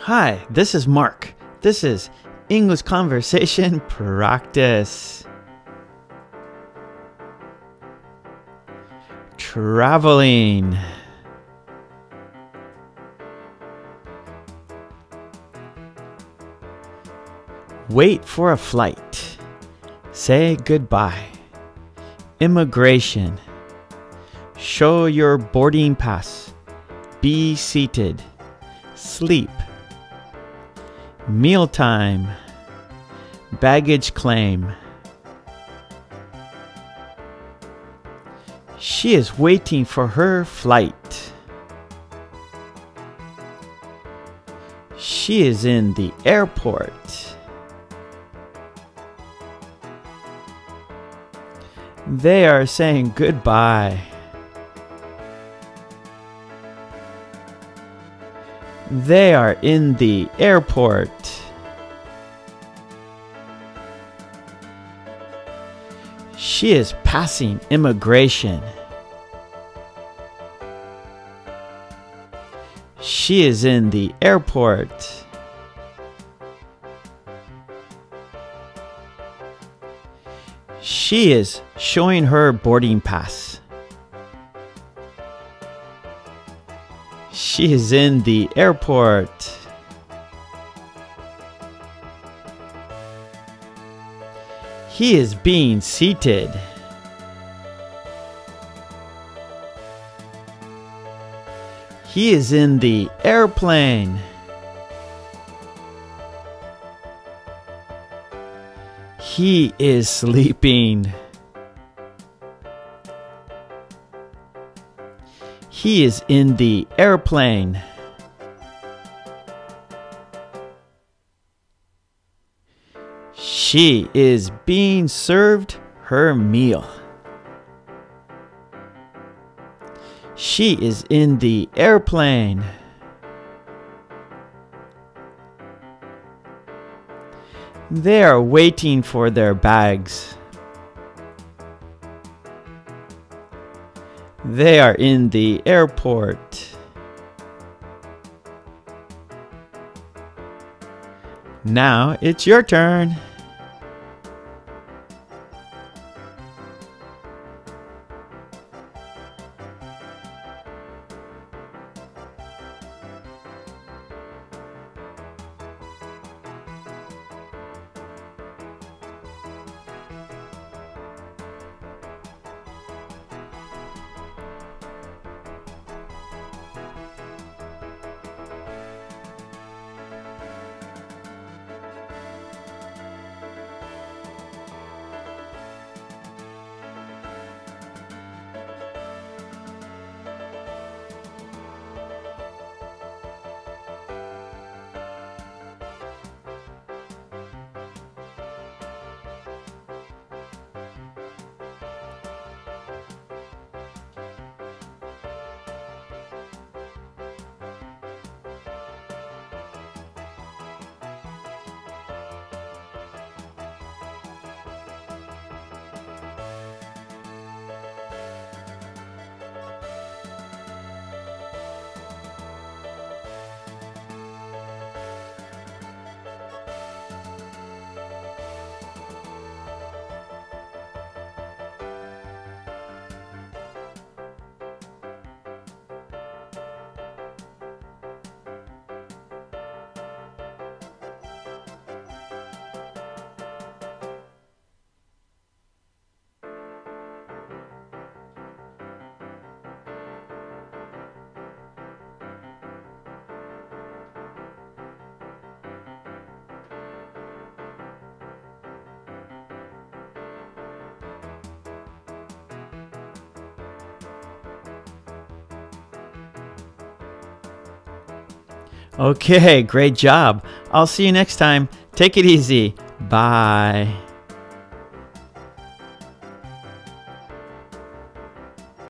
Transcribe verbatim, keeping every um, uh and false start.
Hi, this is Mark. This is English Conversation Practice. Traveling. Wait for a flight. Say goodbye. Immigration. Show your boarding pass. Be seated. Sleep. Mealtime. Baggage claim. She is waiting for her flight. She is in the airport. They are saying goodbye. They are in the airport. She is passing immigration. She is in the airport. She is showing her boarding pass. She is in the airport. He is being seated. He is in the airplane. He is sleeping. He is in the airplane. She is being served her meal. She is in the airplane. They are waiting for their bags. They are in the airport. Now it's your turn. Okay, great job. I'll see you next time. Take it easy. Bye.